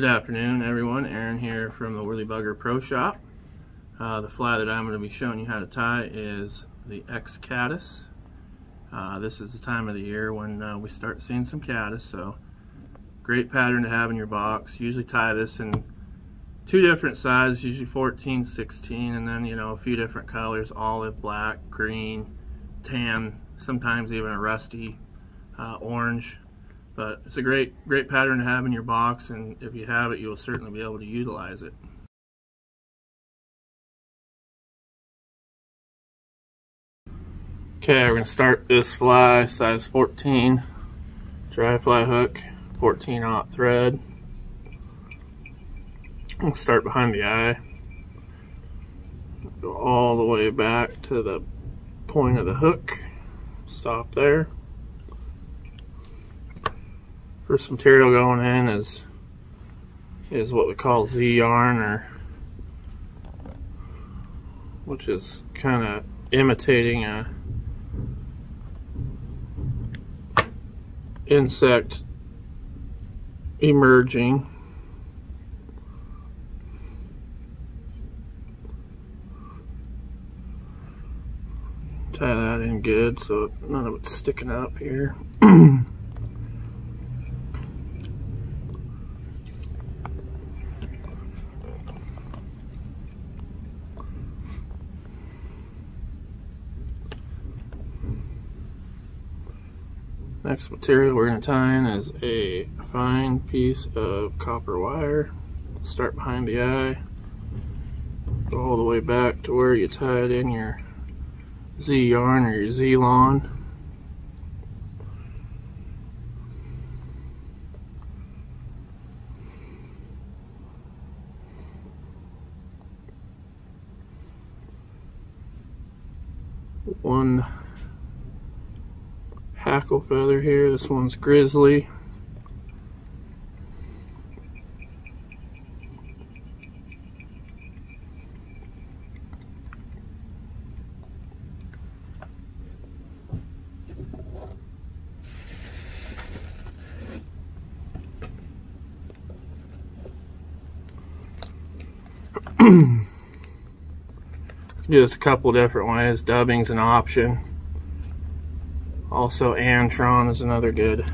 Good afternoon, everyone. Aaron here from the Worley Bugger Pro Shop. The fly that I'm going to be showing you how to tie is the X-Caddis. This is the time of the year when we start seeing some caddis, so great pattern to have in your box. Usually tie this in two different sizes, usually 14, 16, and then, you know, a few different colors: olive, black, green, tan, sometimes even a rusty orange. But it's a great pattern to have in your box, and if you have it, you will certainly be able to utilize it. Okay, we're going to start this fly, size 14, dry fly hook, 14-aught thread. We'll start behind the eye, go all the way back to the point of the hook, stop there. First material going in is what we call Z-yarn, which is kind of imitating a insect emerging. Tie that in good so none of it's sticking up here. Next material we're going to tie in is a fine piece of copper wire. Start behind the eye, go all the way back to where you tied in your Z yarn or your Z-lon. One hackle feather here. This one's grizzly. Do this a couple different ways. Dubbing's an option. Also, Antron is another good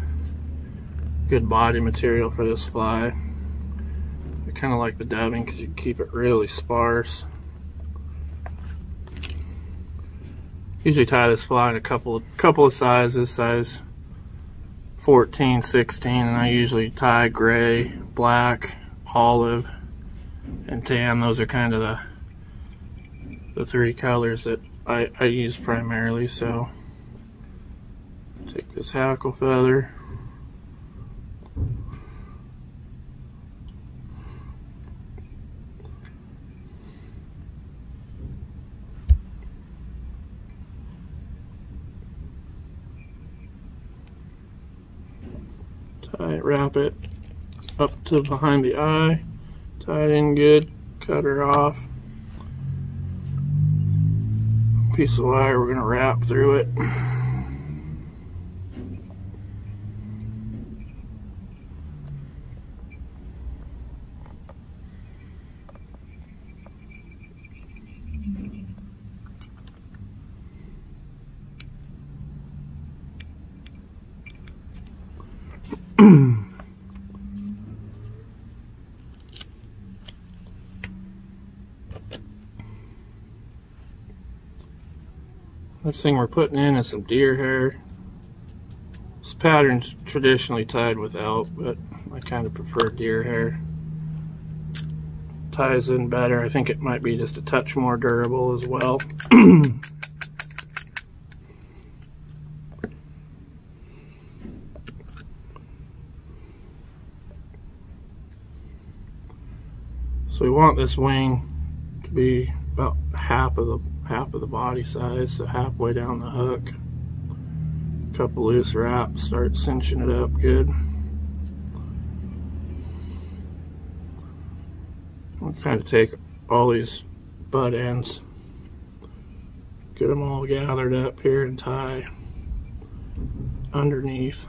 body material for this fly. I kind of like the dubbing because you keep it really sparse. Usually tie this fly in a couple of sizes, size 14, 16, and I usually tie gray, black, olive, and tan. Those are kind of the three colors that I use primarily. So take this hackle feather, tie it, wrap it up to behind the eye, tie it in good, cut her off. Piece of wire we're going to wrap through it. Next thing we're putting in is some deer hair. This pattern's traditionally tied with elk, but I kind of prefer deer hair. Ties in better. I think it might be just a touch more durable as well. So we want this wing to be about half of the body size, so halfway down the hook. A couple loose wraps, start cinching it up good. We'll kind of take all these butt ends, get them all gathered up here, and tie underneath.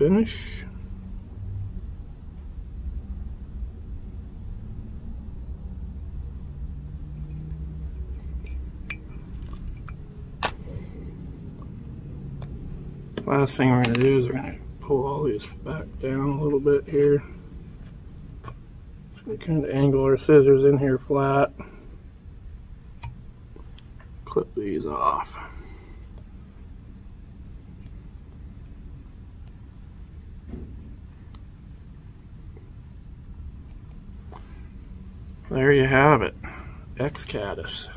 finish. Last thing we're going to do is we're going to pull all these back down a little bit here. We kind of angle our scissors in here flat. Clip these off. There you have it, X-Caddis.